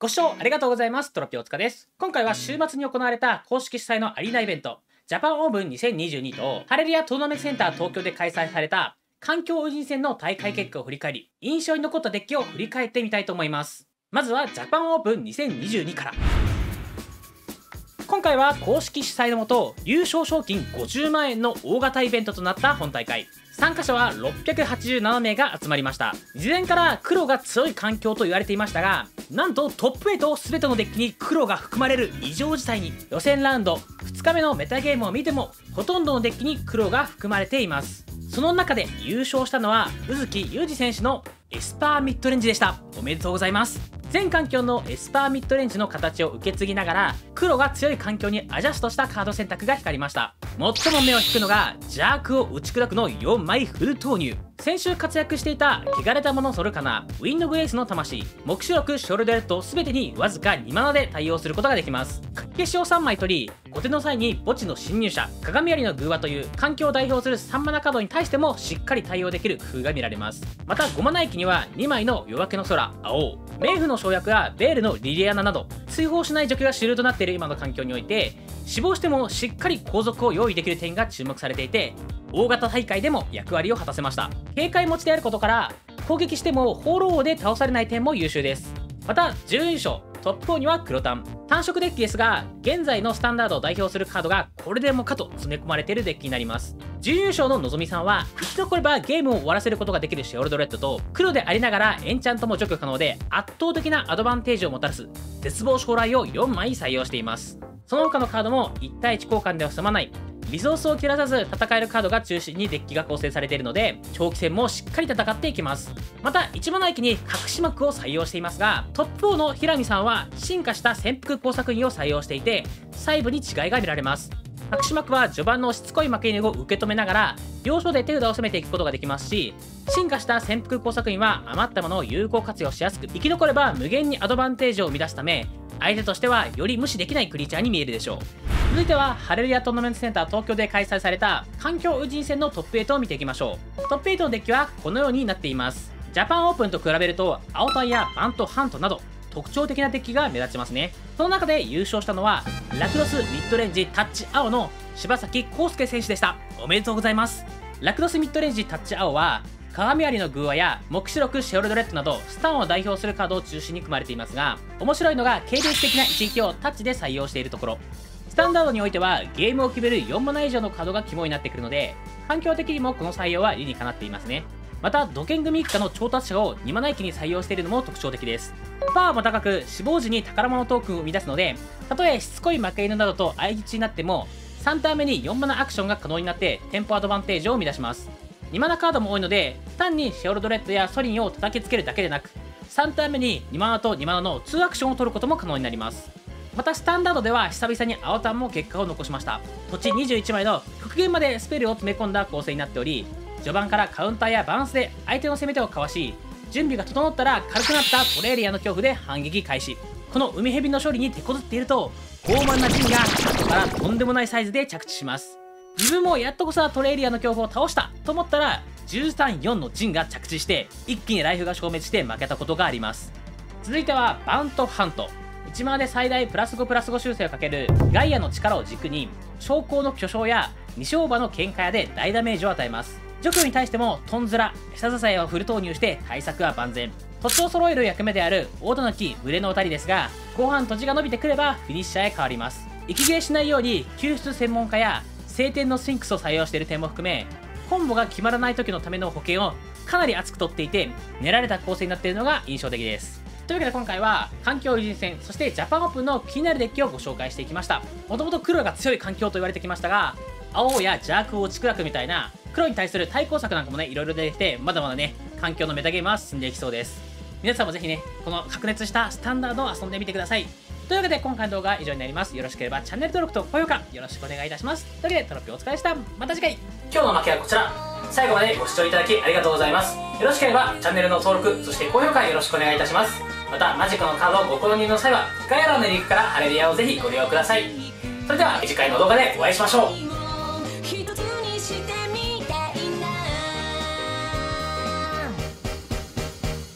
ご視聴ありがとうございます。トロピオ塚です。今回は週末に行われた公式主催のアリーナイベント、ジャパンオープン2022とハレルヤトーナメントセンター東京で開催された環境オリジン戦の大会結果を振り返り、印象に残ったデッキを振り返ってみたいと思います。まずはジャパンオープン2022から。今回は公式主催のもと優勝賞金50万円の大型イベントとなった本大会。参加者は687名が集まりました。事前から黒が強い環境と言われていましたが、なんとトップ8全てのデッキに黒が含まれる異常事態に。予選ラウンド2日目のメタゲームを見てもほとんどのデッキに黒が含まれています。その中で優勝したのは宇月裕二選手のエスパーミッドレンジでした。おめでとうございます。全環境のエスパーミッドレンジの形を受け継ぎながら、黒が強い環境にアジャストしたカード選択が光りました。最も目を引くのが邪悪を打ち砕くの4枚フル投入。先週活躍していた汚れたものソルカナ、ウィンドグレイスの魂、目視録ショルドレッド全てにわずか2マナで対応することができます。かき消しを3枚取り、後手の際に墓地の侵入者、鏡槍の偶話という環境を代表する3マナカードに対してもしっかり対応できる工夫が見られます。また5マナ駅には2枚の夜明けの空、青冥府の省略やベールのリリアナなど、追放しない除去が主流となっている今の環境において、死亡してもしっかり後続を用意できる点が注目されていて、大型大会でも役割を果たせました。警戒持ちであることから攻撃しても放浪王で倒されない点も優秀です。また準優勝トップ4には黒単単色デッキですが、現在のスタンダードを代表するカードがこれでもかと詰め込まれているデッキになります。準優勝ののぞみさんは生き残ればゲームを終わらせることができるショルドレッドと、黒でありながらエンチャントも除去可能で圧倒的なアドバンテージをもたらす絶望将来を4枚採用しています。その他のカードも1対1交換では済まないリソースを切らさず戦えるカードが中心にデッキが構成されているので、長期戦もしっかり戦っていきます。また1マナ駅に隠し幕を採用していますが、トップ4の平見さんは進化した潜伏工作員を採用していて、細部に違いが見られます。隠し幕は序盤のしつこい負け犬を受け止めながら要所で手札を攻めていくことができますし、進化した潜伏工作員は余ったものを有効活用しやすく、生き残れば無限にアドバンテージを生み出すため、相手としてはより無視できないクリーチャーに見えるでしょう。続いてはハレルヤトーナメントセンター東京で開催された環境初陣戦のトップ8を見ていきましょう。トップ8のデッキはこのようになっています。ジャパンオープンと比べると青タイやバントハントなど特徴的なデッキが目立ちますね。その中で優勝したのはラクロスミッドレンジタッチ青の柴崎康介選手でした。おめでとうございます。ラクロスミッドレンジタッチ青は鏡槍の偶話や黙示録シェルドレッドなどスタンを代表するカードを中心に組まれていますが、面白いのが軽量的な一撃をタッチで採用しているところ。スタンダードにおいてはゲームを決める4マナ以上のカードが肝になってくるので、環境的にもこの採用は理にかなっていますね。また土建組一家の調達者を2マナ駅に採用しているのも特徴的です。パワーも高く死亡時に宝物トークンを生み出すので、たとえしつこい負け犬などと相打ちになっても3ターン目に4マナアクションが可能になってテンポアドバンテージを生み出します。2マナカードも多いので、単にシェオルドレッドやソリンを叩きつけるだけでなく、3ターン目に2マナと2マナの2アクションを取ることも可能になります。またスタンダードでは久々に青タンも結果を残しました。土地21枚の極限までスペルを詰め込んだ構成になっており、序盤からカウンターやバランスで相手の攻め手をかわし、準備が整ったら軽くなったトレーリアの恐怖で反撃開始。この海蛇の処理に手こずっていると傲慢なジンが後からとんでもないサイズで着地します。自分もやっとこそトレーリアの恐怖を倒したと思ったら13-4のジンが着地して一気にライフが消滅して負けたことがあります。続いてはバントハント1マナで最大+5+5修正をかけるガイアの力を軸に将校の巨匠や二将馬の喧嘩屋で大ダメージを与えます。除去に対してもトンズラ下支えをフル投入して対策は万全。土地を揃える役目である大田の木群れの渡りですが、後半土地が伸びてくればフィニッシャーへ変わります。息切れしないように救出専門家や晴天のスフィンクスを採用している点も含め、コンボが決まらない時のための保険をかなり厚く取っていて、練られた構成になっているのが印象的です。というわけで今回は環境初陣戦、そしてジャパンオープンの気になるデッキをご紹介していきました。もともと黒が強い環境と言われてきましたが、青や邪悪を打ち砕くみたいな黒に対する対抗策なんかもね、いろいろ出てきて、まだまだね環境のメタゲームは進んでいきそうです。皆さんもぜひね、この白熱したスタンダードを遊んでみてください。というわけで今回の動画は以上になります。よろしければチャンネル登録と高評価よろしくお願いいたします。というわけでトロピオお疲れでした。また次回。今日の負けはこちら。最後までご視聴いただきありがとうございます。よろしければチャンネルの登録、そして高評価よろしくお願いいたします。またマジックのカードをご購入の際は概要欄のリンクからハレルヤをぜひご利用ください。それでは次回の動画でお会いしましょう。